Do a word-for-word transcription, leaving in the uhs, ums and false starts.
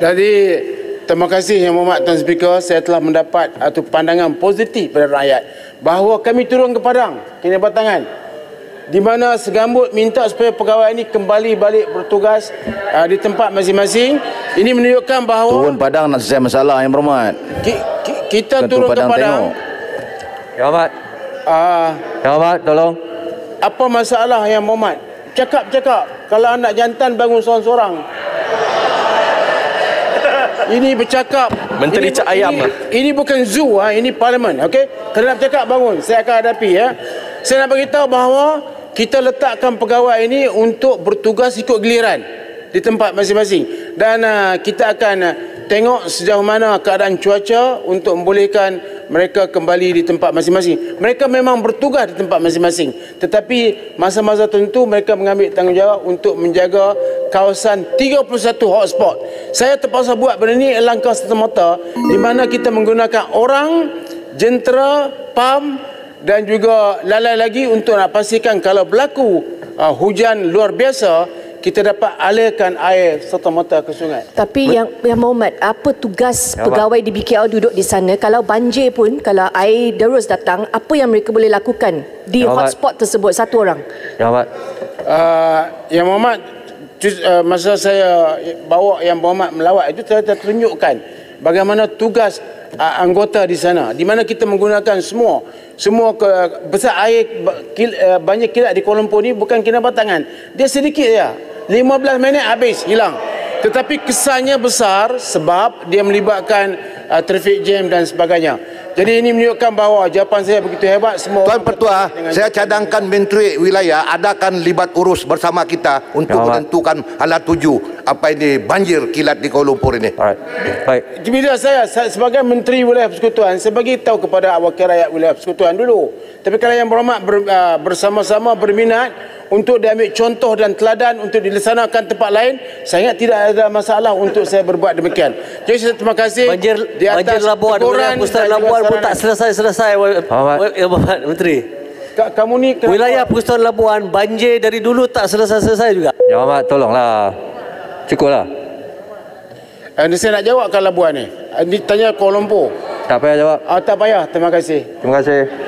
Jadi terima kasih Yang Berhormat Tuan Speaker, saya telah mendapat atau pandangan positif pada rakyat bahawa kami turun ke padang Kinabatangan, di mana segambut minta supaya pegawai ini kembali balik bertugas uh, di tempat masing-masing. Ini menunjukkan bahawa turun padang nak selesai masalah, Yang Berhormat. Ki, ki, kita Tentu turun padang ke padang. Tengok. Yang Berhormat. Uh, Yang Berhormat, tolong. Apa masalah Yang Berhormat? Cakap-cakap. Kalau anak jantan bangun seorang-seorang. Ini bercakap. Menteri Cak Ayam. Ini, ini bukan zoo, ha? Ini parlimen. Okay? Kalau nak cakap bangun, saya akan hadapi. Ya. Saya nak beritahu bahawa kita letakkan pegawai ini untuk bertugas ikut giliran di tempat masing-masing. Dan uh, kita akan uh, tengok sejauh mana keadaan cuaca untuk membolehkan mereka kembali di tempat masing-masing. Mereka memang bertugas di tempat masing-masing, tetapi masa-masa tertentu mereka mengambil tanggungjawab untuk menjaga kawasan tiga puluh satu hotspot. Saya terpaksa buat benda ini langkah serta-merta, di mana kita menggunakan orang, jentera, PAM dan juga lalai lagi untuk nak pastikan kalau berlaku uh, hujan luar biasa, kita dapat alirkan air serta-merta ke sungai. Tapi yang yang Berhormat, apa tugas ya, pegawai di B K L duduk di sana? Kalau banjir pun, kalau air derus datang, apa yang mereka boleh lakukan di ya, hotspot tersebut? Satu orang. Ya, Berhormat. Uh, Yang Berhormat, uh, masa saya bawa Yang Berhormat melawat itu, saya tunjukkan bagaimana tugas uh, anggota di sana, di mana kita menggunakan semua semua ke, besar air kil, uh, banyak kilat di Kuala Lumpur ni bukan Kinabatangan. Dia sedikit saja, lima belas minit habis hilang, tetapi kesannya besar sebab dia melibatkan uh, traffic jam dan sebagainya. Jadi ini menunjukkan bahawa jawapan saya begitu hebat semua. Tuan Pertua, saya cadangkan Menteri Wilayah adakan libat urus bersama kita untuk ya, menentukan hala tuju apa ini banjir kilat di Kuala Lumpur ini. Alright. Baik. Bila saya sebagai Menteri Wilayah Persekutuan, saya bagi tahu kepada wakil rakyat Wilayah Persekutuan dulu. Tapi kalau Yang Berhormat ber, uh, bersama-sama berminat untuk diambil contoh dan teladan untuk dilaksanakan tempat lain, saya ingat tidak ada masalah untuk saya berbuat demikian. Jadi saya terima kasih. Banjir, di atas banjir Labuan, Pusat Labuan pun tak selesai-selesai, Menteri. Kamu ni wilayah Pusat Labuan, banjir dari dulu tak selesai-selesai juga. Ya, Muhammad, tolonglah. Cukuplah. Eh, saya nak jawab ke Labuan ni. Ini tanya Kuala Lumpur. Tak payah jawab. Ah, tak payah. Terima kasih. Terima kasih.